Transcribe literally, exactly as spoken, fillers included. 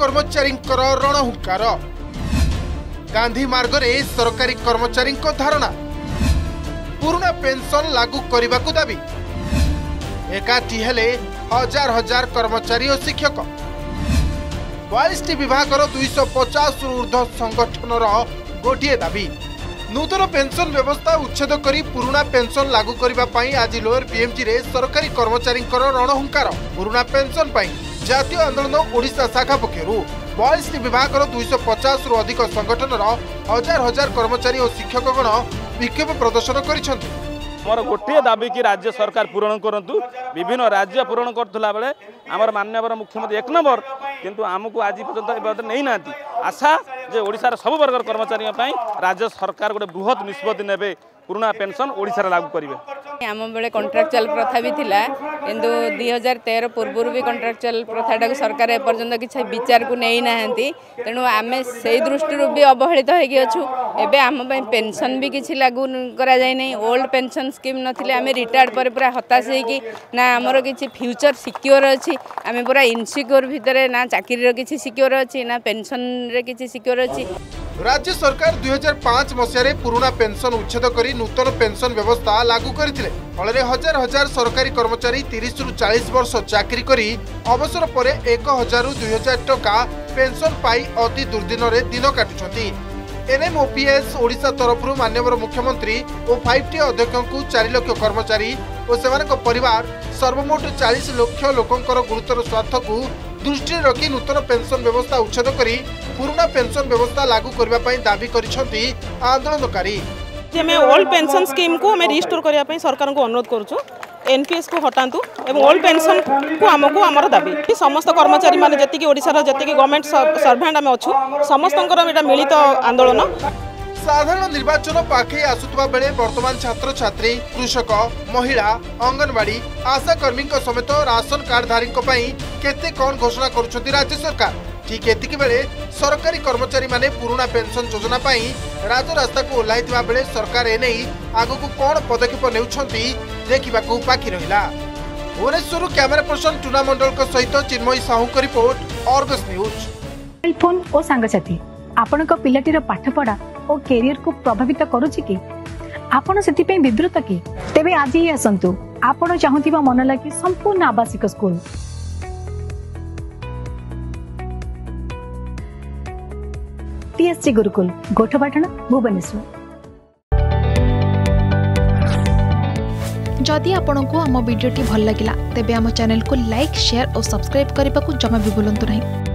कर्मचारी रणहुंकार गांधी मार्ग रे सरकारी कर्मचारी धारणा पुराना पेंशन लागू करने को दाबी एकाठी हेले हजार हजार कर्मचारी और शिक्षक बयालीस विभाग दुईश पचास ऊर्ध संगठन गोटे दाबी नूतन पेंशन व्यवस्था उच्छेद करी पुराना पेंशन लागू करने पर आज लोअर पीएमजी रे सरकारी कर्मचारी रणहुंकार पुराना पेंशन जातीय आंदोलन ओडिशा शाखा पक्षर बयालीस विभाग दुईश पचास रु अधिक संगठन हजार हजार कर्मचारी और शिक्षकगण विक्षोभ प्रदर्शन कर मोर गोटे दाबी कि राज्य सरकार पूरण करूँ विभिन्न राज्य पूरण करुला बेले आमर माननीय मुख्यमंत्री एक नंबर किंतु आमको आज पर्यंत नहीं ना आशा जे ओडिशार सब वर्गर कर्मचारी राज्य सरकार गोटे बृहत निष्पत्ति नेबे पुराना पेंशन ओडिशार लागू करेंगे। आम बेले कॉन्ट्राक्चुअल प्रथा भी थिला किंतु दुई हजार तेरह पूर्व भी कॉन्ट्राक्चुअल प्रथा सरकार एपर्यंत किसी विचार को नहीं ना तेणु आम से दृष्टि भी अवहेलित हो एबे आम पेंशन भी किसी लागू करा जाय नहीं। ओल्ड पेंशन स्कीम नथिले आम रिटायर्ड पर पूरा हताश होगी ना आमर किसी फ्यूचर सिक्योर अच्छी आम पूरा इनसिक्योर भितर ना चाकरी किसी सिक्योर अच्छी ना पेंशन रे किसी सिक्योर अच्छी। राज्य सरकार दुई हजार पांच मसीह पुराना पेंशन उच्छेद कर नूतन पेंशन व्यवस्था लागू करते फल हजार हजार सरकारी कर्मचारी तीस रु चालीस वर्ष चाकरी करी अवसर पर एक हजार दुई हजार टका पेंशन पाई अति दुर्दिन दिन काटुछंती। एनएमओपीएस ओडिशा तरफ माननीय मुख्यमंत्री और फाइव टी अध्यक्ष चार लाख कर्मचारी और सेमानक परिवार सर्वमोट चालीस लाख लोकंकर गुरुतर स्वार्थ को दृष्टि रखी नूतन पेंशन व्यवस्था उच्छेद करी पुराना पेंशन व्यवस्था लागू करबा पई दाबी करिसथि आंदोलनकारी। हमें ओल्ड पेंशन स्कीम को हमें रिस्टोर करबा पई सरकार को अनुरोध करूछु एनपीएस को हटातु एवं ओल्ड पेंशन को आमको आमर दाबी समस्त कर्मचारी माने जति ओडिसा रा जति गवर्नमेंट सर्वेंट आमे अछु समस्तकर एटा मिलित आंदोलन। साधारण निर्वाचन पाखे आसुतबा बेले वर्तमान छात्र छात्री कृषक महिला अंगनवाड़ी आशाकर्मी समेत राशन कार्डधारी केते कौन घोषणा करुछंती राज्य सरकार ठीक एतिक बेले सरकारी कर्मचारी माने पुराना पेंशन योजना पाई राजरास्ता को ओह्लाइतिबा बेले सरकार एने आगकु कौन पदक्षेप नेउछंती देखिबाकु बाकी रहिला। भुवनेश्वर कैमरा पर्सन टुना मंडल को सहित चिन्मय साहू की रिपोर्ट आर्गस न्यूज। फोन ओ सांगसाथी आपण को पिलाटीर पाठपढ़ा और कैरियर को प्रभावित करुच कि आपण से विवृत कि तेबे आज ही आसतु आपण चाहूबा मन लगी संपूर्ण आवासिक स्कूल टीएससी गुरुकुल गोठपाटण भुवनेश्वर। जदि आपण को आम भिडी भल लगा तेब आम चैनल को लाइक शेयर और सब्सक्राइब करने को जमा भी भूलु ना।